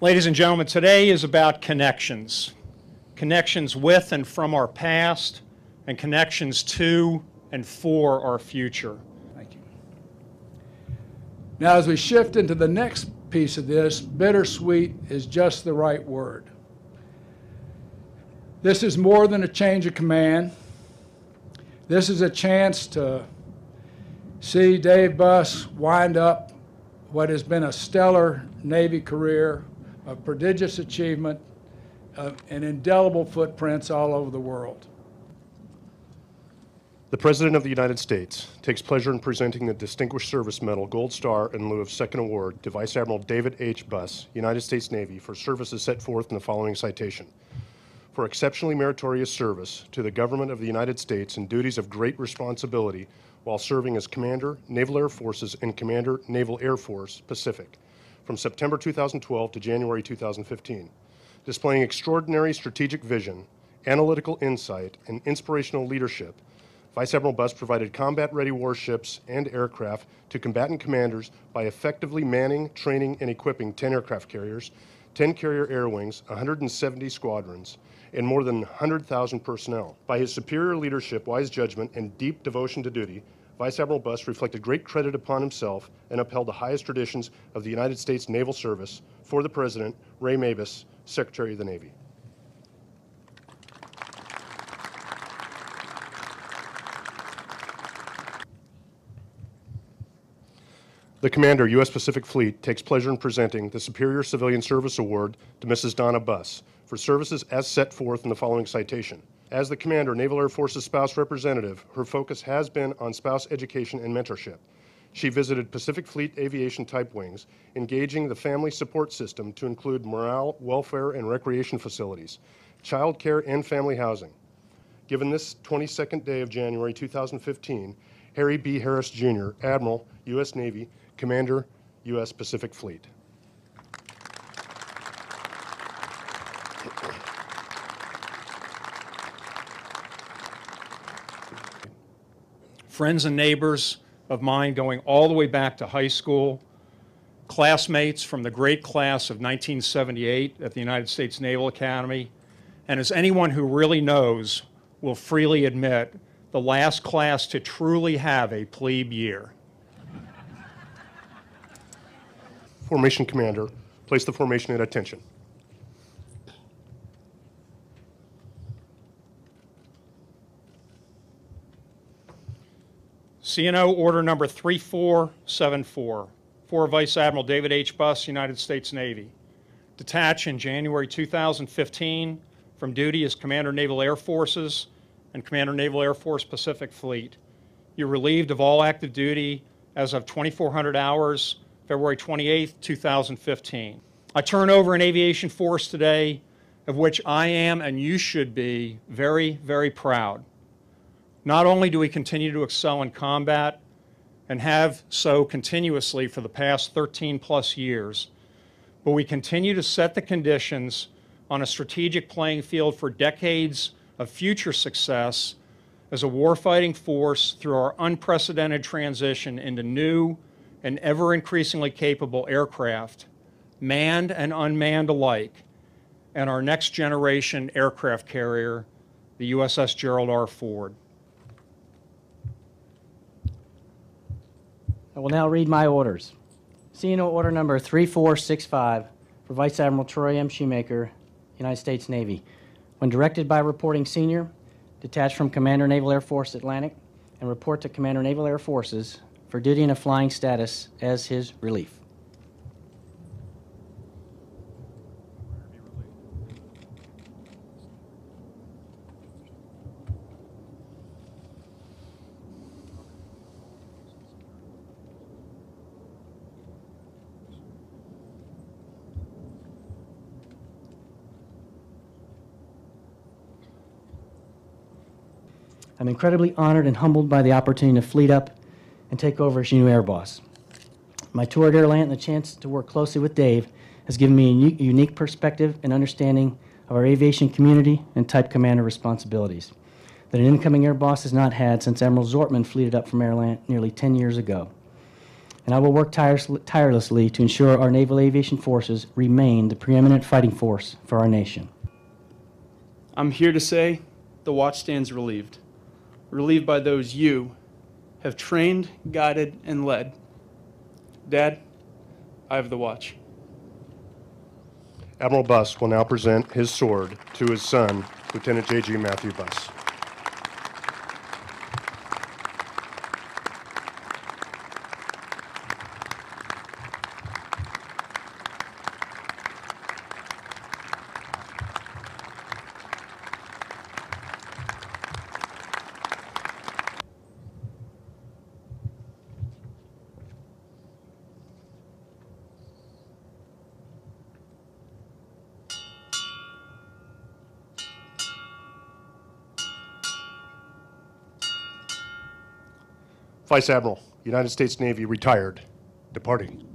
Ladies and gentlemen, today is about connections. Connections with and from our past, and connections to and for our future. Thank you. Now, as we shift into the next piece of this, bittersweet is just the right word. This is more than a change of command. This is a chance to see Dave Buss wind up what has been a stellar Navy career, a prodigious achievement, and indelible footprints all over the world. The President of the United States takes pleasure in presenting the Distinguished Service Medal Gold Star in lieu of second award to Vice Admiral David H. Buss, United States Navy, for services set forth in the following citation: for exceptionally meritorious service to the government of the United States in duties of great responsibility while serving as Commander, Naval Air Forces, and Commander, Naval Air Force, Pacific, from September 2012 to January 2015, displaying extraordinary strategic vision, analytical insight, and inspirational leadership, Vice Admiral Buss provided combat-ready warships and aircraft to combatant commanders by effectively manning, training, and equipping 10 aircraft carriers, 10 carrier air wings, 170 squadrons, and more than 100,000 personnel. By his superior leadership, wise judgment, and deep devotion to duty, Vice Admiral Buss reflected great credit upon himself and upheld the highest traditions of the United States Naval Service. For the President, Ray Mabus, Secretary of the Navy. The Commander, U.S. Pacific Fleet, takes pleasure in presenting the Superior Civilian Service Award to Mrs. Donna Buss for services as set forth in the following citation. As the Commander, Naval Air Forces Spouse Representative, her focus has been on spouse education and mentorship. She visited Pacific Fleet Aviation type wings, engaging the family support system to include morale, welfare, and recreation facilities, child care, and family housing. Given this 22nd day of January 2015, Harry B. Harris, Jr., Admiral, U.S. Navy, Commander, U.S. Pacific Fleet. Friends and neighbors of mine going all the way back to high school, classmates from the great class of 1978 at the United States Naval Academy, and as anyone who really knows will freely admit, the last class to truly have a plebe year. Formation Commander, place the formation at attention. C&O Order Number 3474 for Vice Admiral David H. Buss, United States Navy. Detach in January 2015 from duty as Commander, Naval Air Forces, and Commander, Naval Air Force, Pacific Fleet. You're relieved of all active duty as of 2400 hours, February 28, 2015. I turn over an aviation force today of which I am, and you should be, very, very proud. Not only do we continue to excel in combat and have so continuously for the past 13 plus years, but we continue to set the conditions on a strategic playing field for decades of future success as a warfighting force through our unprecedented transition into new and ever-increasingly capable aircraft, manned and unmanned alike, and our next-generation aircraft carrier, the USS Gerald R. Ford. I will now read my orders. C&O Order Number 3465 for Vice Admiral Troy M. Shoemaker, United States Navy. When directed by reporting senior, detach from Commander, Naval Air Force, Atlantic, and report to Commander, Naval Air Forces for duty in a flying status as his relief. I'm incredibly honored and humbled by the opportunity to fleet up and take over as your new Air Boss. My tour at Airland and the chance to work closely with Dave has given me a unique perspective and understanding of our aviation community and type commander responsibilities that an incoming Air Boss has not had since Admiral Zortman fleeted up from Airland nearly 10 years ago. and I will work tirelessly to ensure our naval aviation forces remain the preeminent fighting force for our nation. I'm here to say the watch stands relieved. Relieved by those you have trained, guided, and led. Dad, I have the watch. Admiral Buss will now present his sword to his son, Lieutenant J.G. Matthew Buss. Vice Admiral, United States Navy, retired, departing.